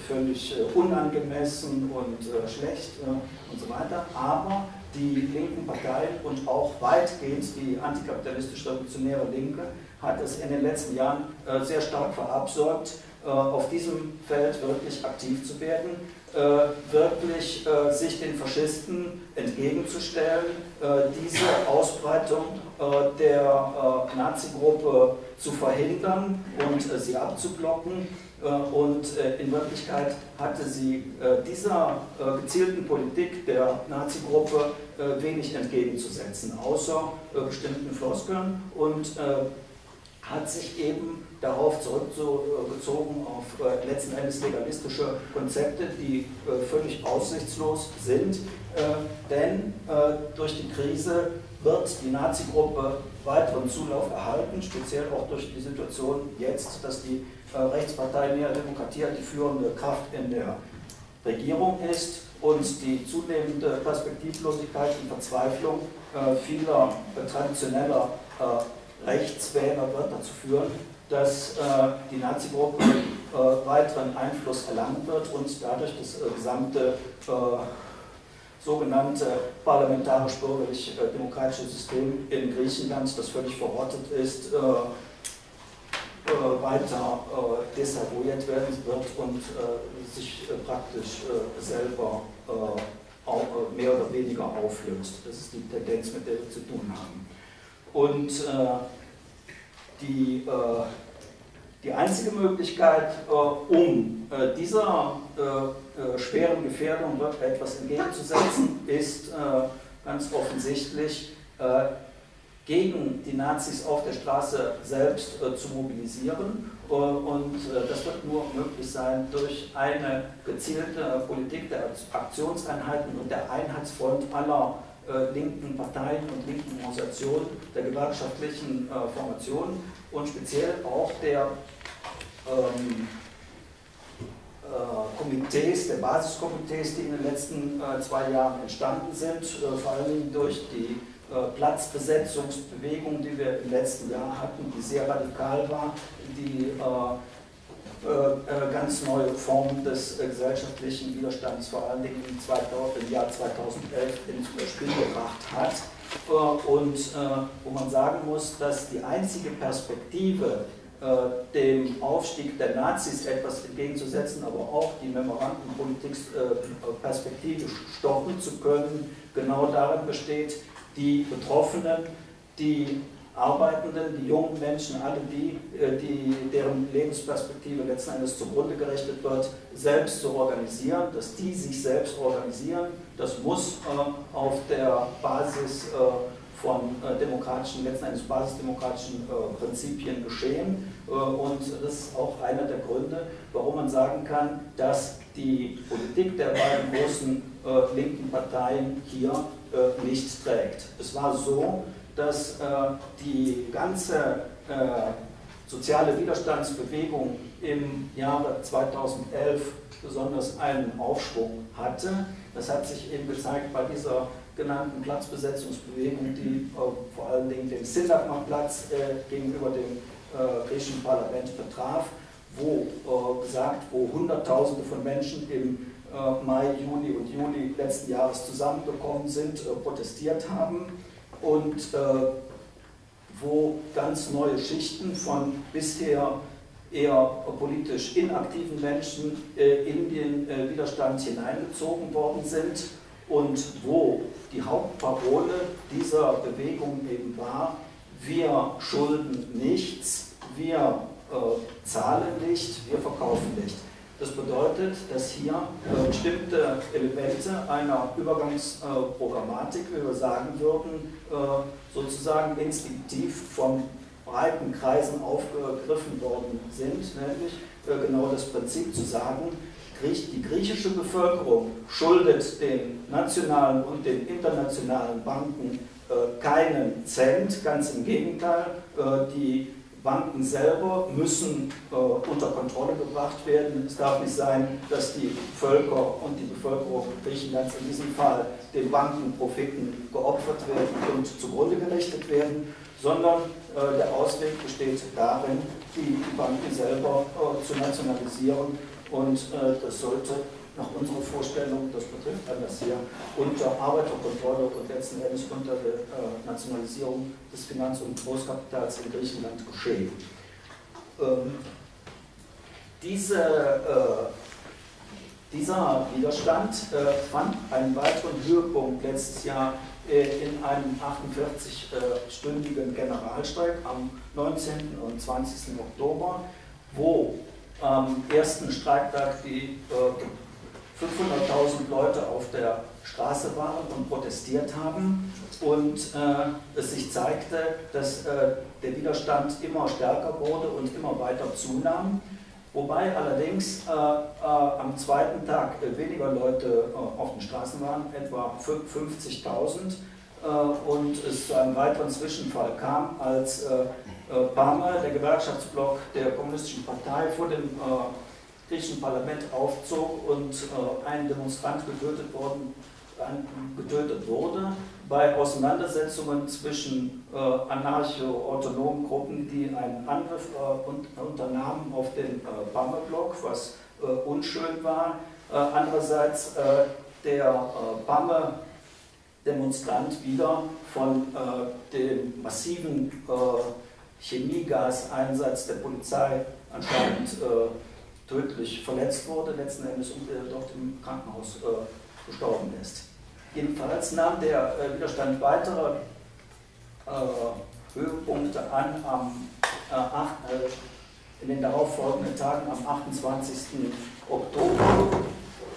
völlig äh, unangemessen und äh, schlecht äh, und so weiter, aber die linken Parteien und auch weitgehend die antikapitalistisch-revolutionäre Linke hat es in den letzten Jahren äh, sehr stark verabsäumt, äh, auf diesem Feld wirklich aktiv zu werden, äh, wirklich äh, sich den Faschisten entgegenzustellen, äh, diese Ausbreitung äh, der äh, Nazi-Gruppe zu verhindern und äh, sie abzublocken. Äh, und äh, in Wirklichkeit hatte sie äh, dieser äh, gezielten Politik der Nazi-Gruppe äh, wenig entgegenzusetzen, außer äh, bestimmten Floskeln, und äh, hat sich eben darauf zurückgezogen, auf äh, letzten Endes legalistische Konzepte, die äh, völlig aussichtslos sind, äh, denn äh, durch die Krise wird die Nazi-Gruppe weiteren Zulauf erhalten, speziell auch durch die Situation jetzt, dass die äh, Rechtspartei Nea Demokratia die führende Kraft in der Regierung ist und die zunehmende Perspektivlosigkeit und Verzweiflung äh, vieler äh, traditioneller äh, Rechtswähler wird dazu führen, dass äh, die Nazi-Gruppe äh, weiteren Einfluss erlangt wird und dadurch das äh, gesamte äh, sogenannte parlamentarisch-bürgerlich-demokratische System in Griechenland, das völlig verrottet ist, äh, äh, weiter äh, desavouiert werden wird und äh, sich äh, praktisch äh, selber äh, auch, äh, mehr oder weniger auflöst. Das ist die Tendenz, mit der wir zu tun haben. Und äh, die, äh, die einzige Möglichkeit, äh, um äh, dieser äh, Äh, schweren Gefährdung etwas entgegenzusetzen, ist äh, ganz offensichtlich, äh, gegen die Nazis auf der Straße selbst äh, zu mobilisieren. Äh, und äh, das wird nur möglich sein durch eine gezielte äh, Politik der Aktionseinheiten und der Einheitsfront aller äh, linken Parteien und linken Organisationen, der gewerkschaftlichen äh, Formationen und speziell auch der ähm, Komitees, der Basiskomitees, die in den letzten äh, zwei Jahren entstanden sind, äh, vor allem durch die äh, Platzbesetzungsbewegung, die wir im letzten Jahr hatten, die sehr radikal war, die äh, äh, ganz neue Formen des äh, gesellschaftlichen Widerstands vor allen Dingen im, zweitausend, im Jahr zweitausendelf ins Spiel gebracht hat. Äh, und äh, wo man sagen muss, dass die einzige Perspektive, dem Aufstieg der Nazis etwas entgegenzusetzen, aber auch die Memorandenpolitik perspektivisch stoppen zu können, genau darin besteht, die Betroffenen, die Arbeitenden, die jungen Menschen, alle die, die deren Lebensperspektive letzten Endes zugrunde gerichtet wird, selbst zu organisieren, dass die sich selbst organisieren. Das muss auf der Basis von demokratischen, letzten Endes basisdemokratischen äh, Prinzipien geschehen. Äh, und das ist auch einer der Gründe, warum man sagen kann, dass die Politik der beiden großen äh, linken Parteien hier äh, nichts trägt. Es war so, dass äh, die ganze äh, soziale Widerstandsbewegung im Jahre zweitausendelf besonders einen Aufschwung hatte. Das hat sich eben gezeigt bei dieser genannten Platzbesetzungsbewegung, die äh, vor allen Dingen den Syntagmaplatz äh, gegenüber dem äh, griechischen Parlament betraf, wo äh, gesagt, wo Hunderttausende von Menschen im äh, Mai, Juni und Juli letzten Jahres zusammengekommen sind, äh, protestiert haben und äh, wo ganz neue Schichten von bisher eher politisch inaktiven Menschen äh, in den äh, Widerstand hineingezogen worden sind. und wo die Hauptparole dieser Bewegung eben war, wir schulden nichts, wir äh, zahlen nicht, wir verkaufen nicht. Das bedeutet, dass hier äh, bestimmte Elemente einer Übergangsprogrammatik, äh, wie wir sagen würden, äh, sozusagen instinktiv von breiten Kreisen aufgegriffen worden sind, nämlich äh, genau das Prinzip zu sagen, die griechische Bevölkerung schuldet den nationalen und den internationalen Banken äh, keinen Cent, ganz im Gegenteil, äh, die Banken selber müssen äh, unter Kontrolle gebracht werden. Es darf nicht sein, dass die Völker und die Bevölkerung Griechenlands in diesem Fall den Bankenprofiten geopfert werden und zugrunde gerichtet werden, sondern äh, der Ausweg besteht darin, die Banken selber äh, zu nationalisieren. Und äh, das sollte nach unserer Vorstellung, das betrifft Antarsya, unter Arbeiterkontrolle und letzten Endes unter der äh, Nationalisierung des Finanz- und Großkapitals in Griechenland geschehen. Ähm, diese, äh, dieser Widerstand äh, fand einen weiteren Höhepunkt letztes Jahr äh, in einem achtundvierzigstündigen Generalstreik am neunzehnten und zwanzigsten Oktober, wo am ersten Streiktag die äh, fünfhunderttausend Leute auf der Straße waren und protestiert haben und äh, es sich zeigte, dass äh, der Widerstand immer stärker wurde und immer weiter zunahm, wobei allerdings äh, äh, am zweiten Tag äh, weniger Leute äh, auf den Straßen waren, etwa fünfzigtausend. Und es zu einem weiteren Zwischenfall kam, als äh, äh, PAME, der Gewerkschaftsblock der Kommunistischen Partei, vor dem äh, griechischen Parlament aufzog und äh, ein Demonstrant getötet, worden, äh, getötet wurde, bei Auseinandersetzungen zwischen äh, anarcho-autonomen Gruppen, die einen Angriff äh, und, unternahmen auf den äh, PAME-Block, was äh, unschön war. Äh, andererseits äh, der äh, PAME Demonstrant wieder von äh, dem massiven äh, Chemiegaseinsatz der Polizei anscheinend äh, tödlich verletzt wurde, letzten Endes und äh, dort im Krankenhaus äh, gestorben ist. Jedenfalls nahm der äh, Widerstand weitere äh, Höhepunkte an am, äh, acht, äh, in den darauffolgenden Tagen am achtundzwanzigsten Oktober,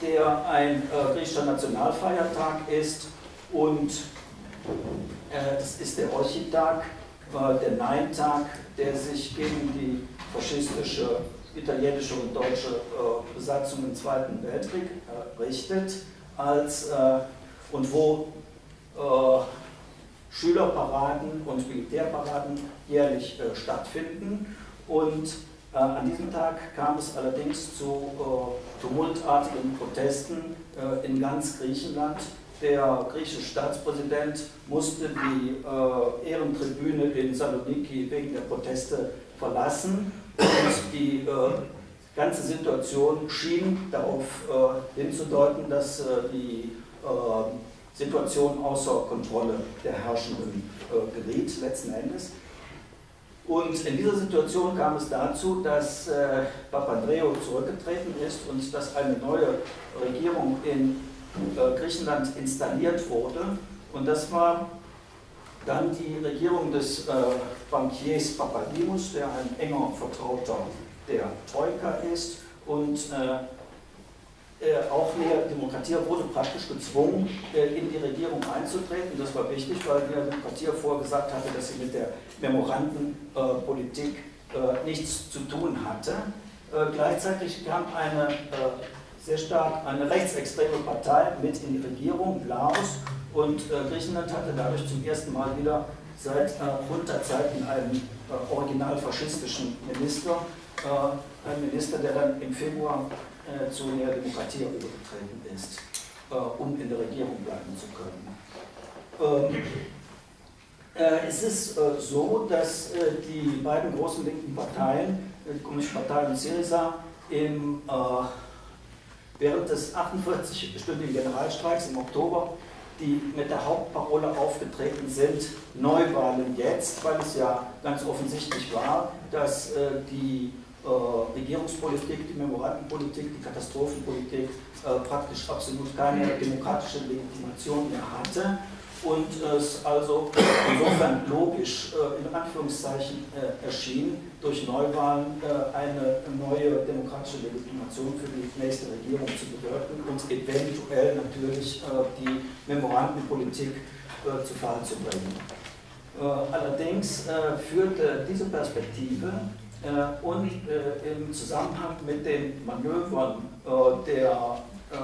der ein äh, griechischer Nationalfeiertag ist. Und äh, das ist der Orchid-Tag, äh, der Nein-Tag, der sich gegen die faschistische, italienische und deutsche äh, Besatzung im Zweiten Weltkrieg äh, richtet, als, äh, und wo äh, Schülerparaden und Militärparaden jährlich äh, stattfinden. Und äh, an diesem Tag kam es allerdings zu äh, tumultartigen Protesten äh, in ganz Griechenland. Der griechische Staatspräsident musste die äh, Ehrentribüne in Saloniki wegen der Proteste verlassen und die äh, ganze Situation schien darauf äh, hinzudeuten, dass äh, die äh, Situation außer Kontrolle der Herrschenden äh, geriet, letzten Endes. Und in dieser Situation kam es dazu, dass äh, Papandreou zurückgetreten ist und dass eine neue Regierung in Griechenland installiert wurde, und das war dann die Regierung des äh, Bankiers Papadimos, der ein enger Vertrauter der Troika ist, und äh, äh, auch Nea Demokratia wurde praktisch gezwungen, äh, in die Regierung einzutreten. Das war wichtig, weil Nea Demokratia vorgesagt hatte, dass sie mit der Memorandenpolitik äh, äh, nichts zu tun hatte. Äh, gleichzeitig kam eine äh, sehr stark eine rechtsextreme Partei mit in die Regierung, Laos, und äh, Griechenland hatte dadurch zum ersten Mal wieder seit äh, Hundertzeiten einen äh, original faschistischen Minister, äh, einen Minister, der dann im Februar äh, zu Nea Demokratia übergetreten ist, äh, um in der Regierung bleiben zu können. Ähm, äh, es ist äh, so, dass äh, die beiden großen linken Parteien, die Kommunistische Partei und Syriza, im äh, während des achtundvierzigstündigen Generalstreiks im Oktober, die mit der Hauptparole aufgetreten sind, Neuwahlen jetzt, weil es ja ganz offensichtlich war, dass äh, die äh, Regierungspolitik, die Memorandenpolitik, die Katastrophenpolitik äh, praktisch absolut keine demokratische Legitimation mehr hatte und es äh, also insofern logisch äh, in Anführungszeichen äh, erschien, durch Neuwahlen äh, eine neue demokratische Legitimation für die nächste Regierung zu bewirken und eventuell natürlich äh, die Memorandenpolitik äh, zu Fall zu bringen. Äh, allerdings äh, führte diese Perspektive äh, und äh, im Zusammenhang mit den Manövern äh, der äh,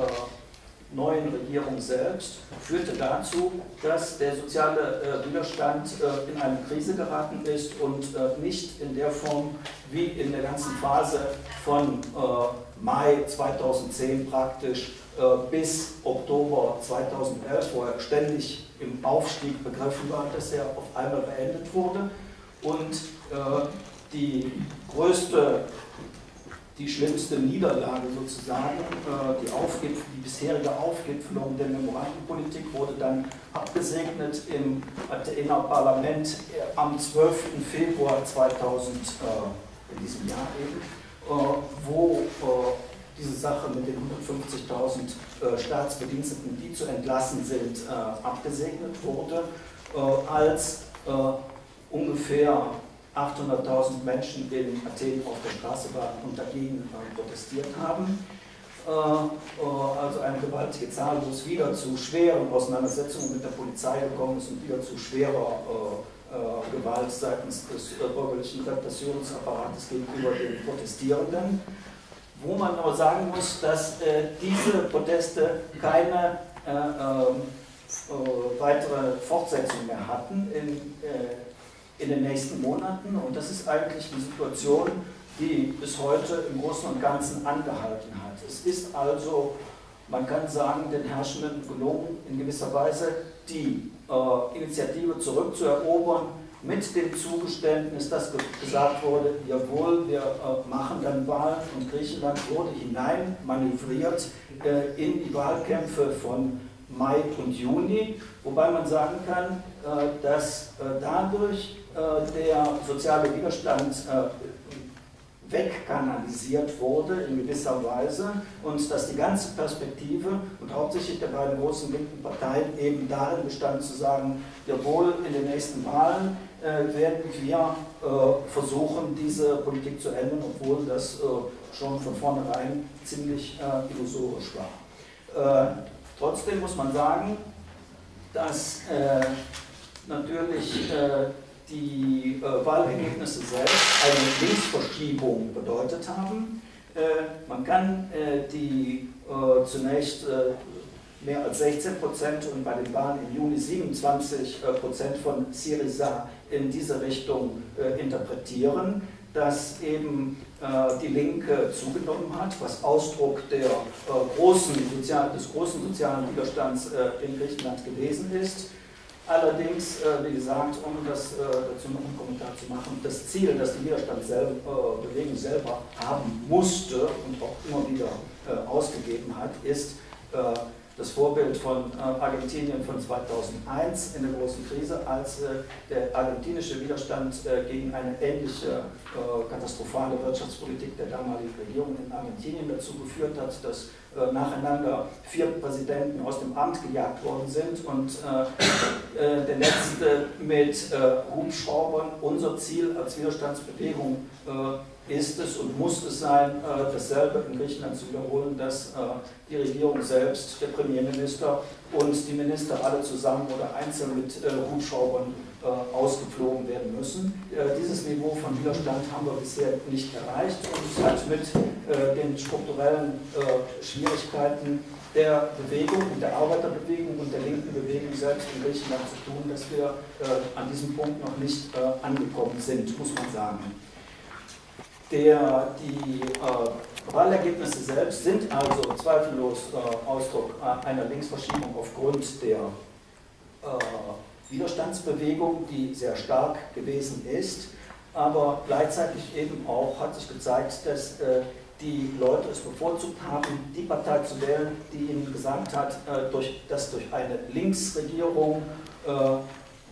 neuen Regierung selbst führte dazu, dass der soziale äh, Widerstand äh, in eine Krise geraten ist und äh, nicht in der Form wie in der ganzen Phase von äh, Mai zweitausendzehn praktisch äh, bis Oktober zweitausendelf, wo er ständig im Aufstieg begriffen war, dass er auf einmal beendet wurde und äh, die größte die schlimmste Niederlage sozusagen, die, Aufgipf die bisherige Aufgipfelung der Memorandenpolitik wurde dann abgesegnet im Athener Parlament am zwölften Februar zweitausend, äh, in diesem Jahr eben, äh, wo äh, diese Sache mit den hundertfünfzigtausend äh, Staatsbediensteten, die zu entlassen sind, äh, abgesegnet wurde, äh, als äh, ungefähr achthunderttausend Menschen in Athen auf der Straße waren und dagegen äh, protestiert haben. Äh, äh, also eine gewaltige Zahl, wo es wieder zu schweren Auseinandersetzungen mit der Polizei gekommen ist und wieder zu schwerer äh, äh, Gewalt seitens des äh, bürgerlichen Repressionsapparates gegenüber den Protestierenden. Wo man aber sagen muss, dass äh, diese Proteste keine äh, äh, weitere Fortsetzung mehr hatten in äh, in den nächsten Monaten, und das ist eigentlich die Situation, die bis heute im Großen und Ganzen angehalten hat. Es ist also, man kann sagen, den Herrschenden gelungen, in gewisser Weise die äh, Initiative zurückzuerobern mit dem Zugeständnis, dass gesagt wurde, jawohl, wir äh, machen dann Wahlen, und Griechenland wurde hineinmanövriert äh, in die Wahlkämpfe von Mai und Juni, wobei man sagen kann, äh, dass äh, dadurch der soziale Widerstand äh, wegkanalisiert wurde in gewisser Weise und dass die ganze Perspektive und hauptsächlich der beiden großen linken Parteien eben darin bestand zu sagen, jawohl, in den nächsten Wahlen äh, werden wir äh, versuchen, diese Politik zu ändern, obwohl das äh, schon von vornherein ziemlich äh, illusorisch war. Äh, trotzdem muss man sagen, dass äh, natürlich äh, die äh, Wahlergebnisse selbst eine Linksverschiebung bedeutet haben. Äh, man kann äh, die äh, zunächst äh, mehr als sechzehn Prozent und bei den Wahlen im Juni siebenundzwanzig Prozent von Syriza in diese Richtung äh, interpretieren, dass eben äh, die Linke zugenommen hat, was Ausdruck der, äh, großen Sozial- des großen sozialen Widerstands äh, in Griechenland gewesen ist. Allerdings, wie gesagt, um das dazu noch einen Kommentar zu machen, das Ziel, das die Widerstandsbewegung selber haben musste und auch immer wieder ausgegeben hat, ist das Vorbild von Argentinien von zweitausendeins in der großen Krise, als der argentinische Widerstand gegen eine ähnliche katastrophale Wirtschaftspolitik der damaligen Regierung in Argentinien dazu geführt hat, dass Äh, nacheinander vier Präsidenten aus dem Amt gejagt worden sind und äh, äh, der letzte mit äh, Hubschraubern. Unser Ziel als Widerstandsbewegung äh, ist es und muss es sein, äh, dasselbe in Griechenland zu wiederholen, dass äh, die Regierung selbst, der Premierminister und die Minister alle zusammen oder einzeln mit äh, Hubschraubern äh, ausgeflogen werden müssen. Äh, dieses Niveau von Widerstand haben wir bisher nicht erreicht und es hat mit äh, den strukturellen äh, Schwierigkeiten der Bewegung, der Arbeiterbewegung und der linken Bewegung selbst in Griechenland zu tun, dass wir äh, an diesem Punkt noch nicht äh, angekommen sind, muss man sagen. Der, die äh, Wahlergebnisse selbst sind also zweifellos äh, Ausdruck einer Linksverschiebung aufgrund der äh, Widerstandsbewegung, die sehr stark gewesen ist, aber gleichzeitig eben auch hat sich gezeigt, dass äh, die Leute es bevorzugt haben, die Partei zu wählen, die ihnen gesagt hat, äh, durch, dass durch eine Linksregierung äh,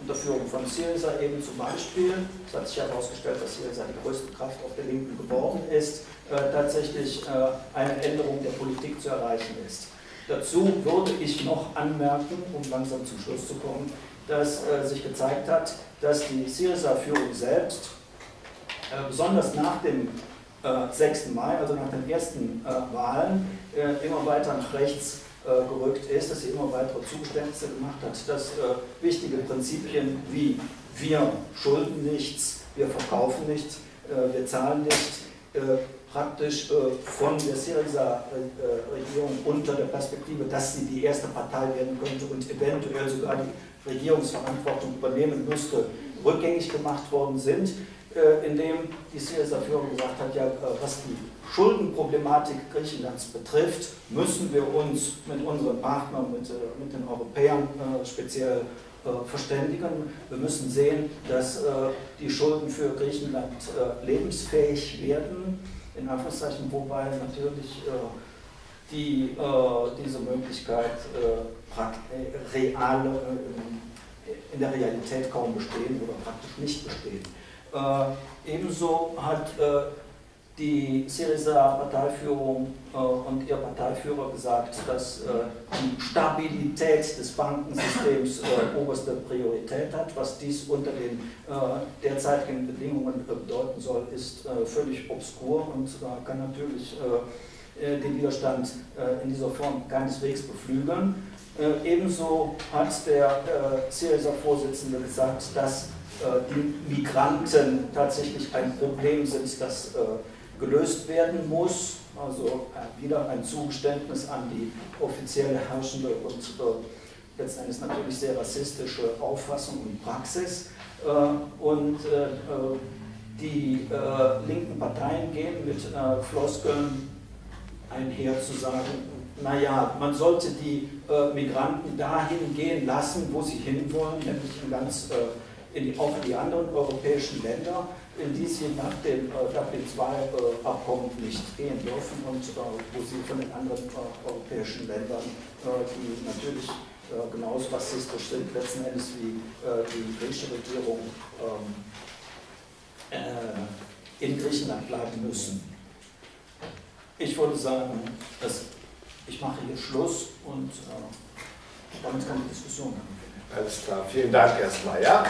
unter Führung von Syriza eben zum Beispiel, es hat sich herausgestellt, dass Syriza die größte Kraft auf der Linken geworden ist, äh, tatsächlich äh, eine Änderung der Politik zu erreichen ist. Dazu würde ich noch anmerken, um langsam zum Schluss zu kommen, dass äh, sich gezeigt hat, dass die Syriza-Führung selbst, äh, besonders nach dem äh, sechsten Mai, also nach den ersten äh, Wahlen, äh, immer weiter nach rechts gerückt ist, dass sie immer weitere Zugeständnisse gemacht hat, dass äh, wichtige Prinzipien wie wir schulden nichts, wir verkaufen nichts, äh, wir zahlen nicht, äh, praktisch äh, von der Syriza-Regierung äh, unter der Perspektive, dass sie die erste Partei werden könnte und eventuell sogar die Regierungsverantwortung übernehmen müsste, rückgängig gemacht worden sind, äh, indem die Syriza-Führung gesagt hat, ja, äh, was die Schuldenproblematik Griechenlands betrifft, müssen wir uns mit unseren Partnern, mit, mit den Europäern äh, speziell äh, verständigen. Wir müssen sehen, dass äh, die Schulden für Griechenland äh, lebensfähig werden, in Anführungszeichen, wobei natürlich äh, die, äh, diese Möglichkeit äh, real, äh, in der Realität kaum bestehen oder praktisch nicht bestehen. Äh, ebenso hat äh, die Syriza-Parteiführung äh, und ihr Parteiführer gesagt, dass äh, die Stabilität des Bankensystems äh, oberste Priorität hat. Was dies unter den äh, derzeitigen Bedingungen äh, bedeuten soll, ist äh, völlig obskur und äh, kann natürlich äh, den Widerstand äh, in dieser Form keineswegs beflügeln. Äh, ebenso hat der äh, Syriza-Vorsitzende gesagt, dass äh, die Migranten tatsächlich ein Problem sind, das äh, gelöst werden muss, also wieder ein Zugeständnis an die offizielle herrschende und äh, letzten Endes natürlich sehr rassistische Auffassung und Praxis. Äh, und äh, die äh, linken Parteien gehen mit äh, Floskeln einher zu sagen, naja, man sollte die äh, Migranten dahin gehen lassen, wo sie hinwollen, nämlich in ganz, äh, in die, auch in die anderen europäischen Länder, in die sie nach dem Dublin zwei Abkommen nicht gehen dürfen und äh, wo sie von den anderen äh, europäischen Ländern, äh, die natürlich äh, genauso rassistisch sind, letzten Endes wie äh, die griechische Regierung ähm, äh, in Griechenland bleiben müssen. Ich würde sagen, dass ich mache hier Schluss und äh, damit kann die Diskussion anfangen. Alles klar, vielen Dank erstmal. Ja?